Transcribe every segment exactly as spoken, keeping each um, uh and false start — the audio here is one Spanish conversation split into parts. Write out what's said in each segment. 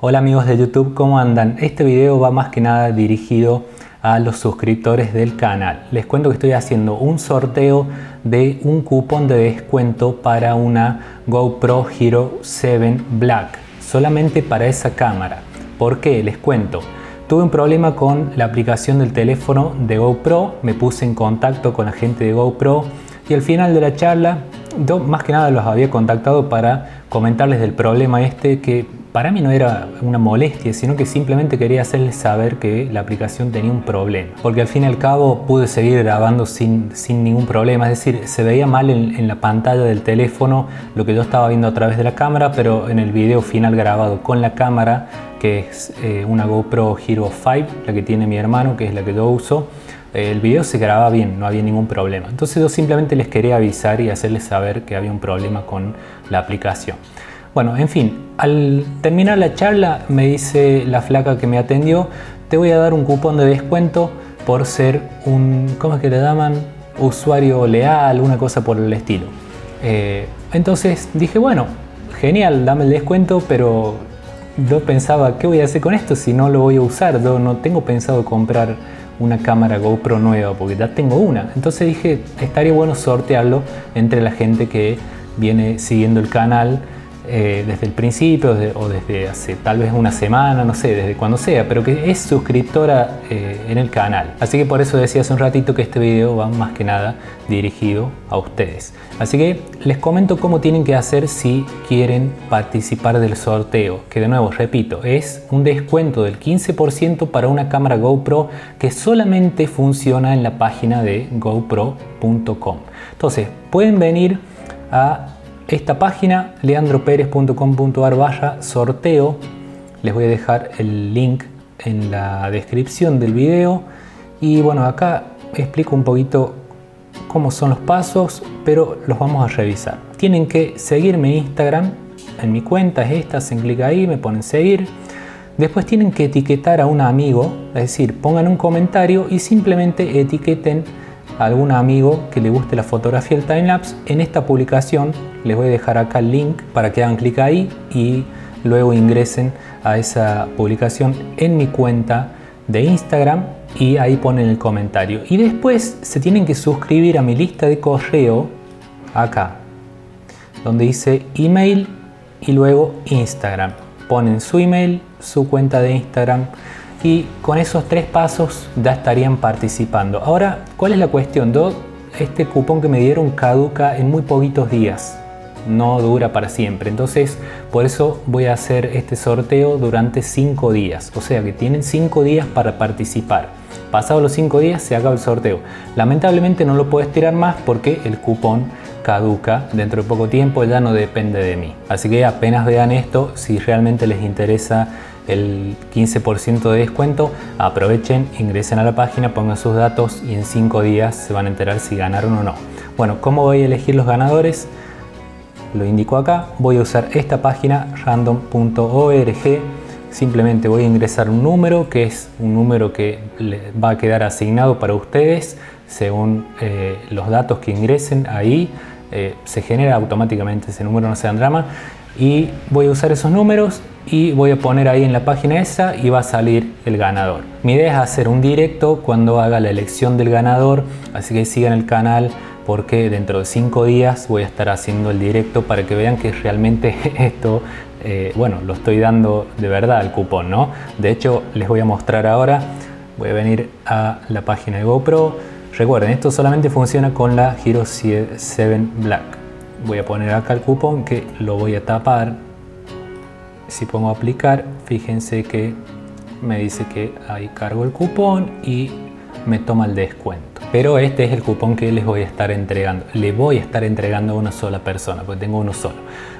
Hola amigos de YouTube, ¿cómo andan? Este video va más que nada dirigido a los suscriptores del canal. Les cuento que estoy haciendo un sorteo de un cupón de descuento para una GoPro Hero siete Black, solamente para esa cámara. ¿Por qué? Les cuento. Tuve un problema con la aplicación del teléfono de GoPro, me puse en contacto con la gente de GoPro y al final de la charla, yo más que nada los había contactado para comentarles del problema este que para mí no era una molestia, sino que simplemente quería hacerles saber que la aplicación tenía un problema. Porque al fin y al cabo pude seguir grabando sin, sin ningún problema. Es decir, se veía mal en, en la pantalla del teléfono lo que yo estaba viendo a través de la cámara, pero en el video final grabado con la cámara, que es eh, una GoPro Hero cinco, la que tiene mi hermano, que es la que yo uso, eh, el video se grababa bien, no había ningún problema. Entonces yo simplemente les quería avisar y hacerles saber que había un problema con la aplicación. Bueno, en fin, al terminar la charla me dice la flaca que me atendió: te voy a dar un cupón de descuento por ser un, ¿cómo es que le llaman? Usuario leal, una cosa por el estilo. Eh, entonces dije, bueno, genial, dame el descuento, pero yo pensaba, ¿qué voy a hacer con esto si no lo voy a usar? Yo no tengo pensado comprar una cámara GoPro nueva porque ya tengo una. Entonces dije, estaría bueno sortearlo entre la gente que viene siguiendo el canal Eh, desde el principio desde, o desde hace tal vez una semana, no sé, desde cuando sea, pero que es suscriptora eh, en el canal. Así que por eso decía hace un ratito que este video va más que nada dirigido a ustedes. Así que les comento cómo tienen que hacer si quieren participar del sorteo, que de nuevo, repito, es un descuento del quince por ciento para una cámara GoPro que solamente funciona en la página de gopro punto com. Entonces, pueden venir a esta página, leandroperez punto com punto ar barra sorteo. Les voy a dejar el link en la descripción del video. Y bueno, acá explico un poquito cómo son los pasos, pero los vamos a revisar. Tienen que seguirme en Instagram, en mi cuenta es esta, hacen clic ahí, me ponen seguir. Después tienen que etiquetar a un amigo, es decir, pongan un comentario y simplemente etiqueten a algún amigo que le guste la fotografía del timelapse en esta publicación. Les voy a dejar acá el link para que hagan clic ahí y luego ingresen a esa publicación en mi cuenta de Instagram y ahí ponen el comentario. Y después se tienen que suscribir a mi lista de correo acá, donde dice email y luego Instagram. Ponen su email, su cuenta de Instagram y con esos tres pasos ya estarían participando. Ahora, ¿cuál es la cuestión? Yo, este cupón que me dieron caduca en muy poquitos días. No dura para siempre, entonces por eso voy a hacer este sorteo durante cinco días, o sea que tienen cinco días para participar. Pasados los cinco días se acaba el sorteo. Lamentablemente no lo puedo estirar más porque el cupón caduca dentro de poco tiempo, ya no depende de mí. Así que apenas vean esto, si realmente les interesa el quince por ciento de descuento, aprovechen, ingresen a la página, pongan sus datos y en cinco días se van a enterar si ganaron o no. Bueno, ¿cómo voy a elegir los ganadores? Lo indico acá. Voy a usar esta página, random punto org. Simplemente voy a ingresar un número, que es un número que va a quedar asignado para ustedes según eh, los datos que ingresen ahí. Eh, se genera automáticamente ese número, no sean drama. Y voy a usar esos números y voy a poner ahí en la página esa y va a salir el ganador. Mi idea es hacer un directo cuando haga la elección del ganador, así que sigan el canal, porque dentro de cinco días voy a estar haciendo el directo para que vean que realmente esto, eh, bueno, lo estoy dando de verdad el cupón, ¿no? De hecho, les voy a mostrar ahora. Voy a venir a la página de GoPro. Recuerden, esto solamente funciona con la Hero siete Black. Voy a poner acá el cupón, que lo voy a tapar. Si pongo aplicar, fíjense que me dice que ahí cargo el cupón y me toma el descuento. Pero este es el cupón que les voy a estar entregando. Le voy a estar entregando a una sola persona, porque tengo uno solo.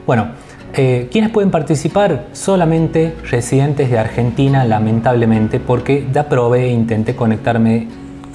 Bueno, eh, ¿quiénes pueden participar? Solamente residentes de Argentina, lamentablemente, porque ya probé e intenté conectarme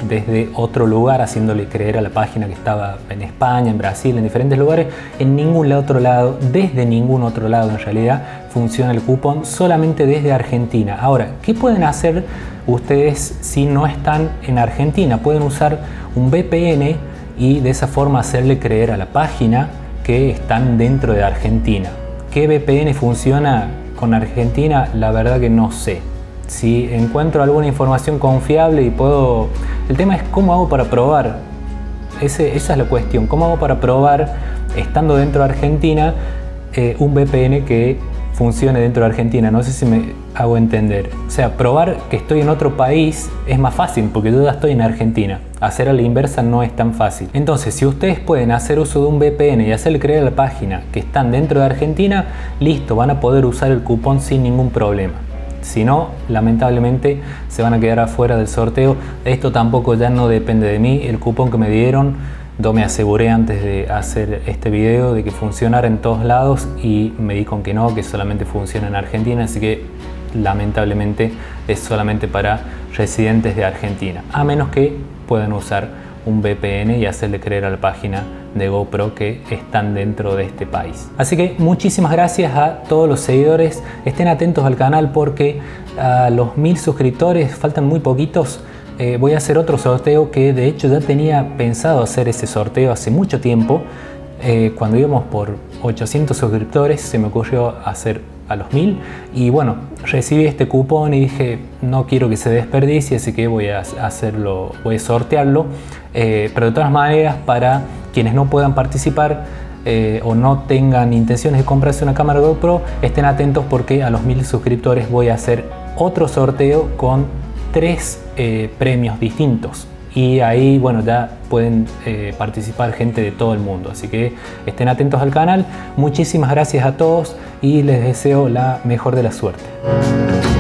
desde otro lugar, haciéndole creer a la página que estaba en España, en Brasil, en diferentes lugares. En ningún otro lado, desde ningún otro lado en realidad, funciona el cupón, solamente desde Argentina. Ahora, ¿qué pueden hacer ustedes si no están en Argentina? Pueden usar un V P N y de esa forma hacerle creer a la página que están dentro de Argentina. ¿Qué V P N funciona? con Argentina, la verdad que no sé. Si encuentro alguna información confiable y puedo... El tema es cómo hago para probar. Ese, esa es la cuestión. ¿Cómo hago para probar, estando dentro de Argentina, eh, un V P N que funcione dentro de Argentina? No sé si me hago entender. O sea, probar que estoy en otro país es más fácil porque yo ya estoy en Argentina. Hacer a la inversa no es tan fácil. Entonces, si ustedes pueden hacer uso de un V P N y hacerle creer a la página que están dentro de Argentina, listo, van a poder usar el cupón sin ningún problema. Si no, lamentablemente se van a quedar afuera del sorteo. Esto tampoco ya no depende de mí. El cupón que me dieron, yo me aseguré antes de hacer este video de que funcionara en todos lados y me di con que no, que solamente funciona en Argentina, así que lamentablemente es solamente para residentes de Argentina, a menos que puedan usar un V P N y hacerle creer a la página de GoPro que están dentro de este país. Así que muchísimas gracias a todos los seguidores. Estén atentos al canal porque a los mil suscriptores faltan muy poquitos. Eh, voy a hacer otro sorteo que de hecho ya tenía pensado hacer ese sorteo hace mucho tiempo. Eh, cuando íbamos por ochocientos suscriptores se me ocurrió hacer a los mil y bueno, recibí este cupón y dije no quiero que se desperdicie, así que voy a hacerlo, voy a sortearlo, eh, pero de todas maneras para quienes no puedan participar eh, o no tengan intenciones de comprarse una cámara GoPro, estén atentos porque a los mil suscriptores voy a hacer otro sorteo con tres eh, premios distintos. Y ahí, bueno, ya pueden eh, participar gente de todo el mundo. Así que estén atentos al canal. Muchísimas gracias a todos y les deseo la mejor de la suerte.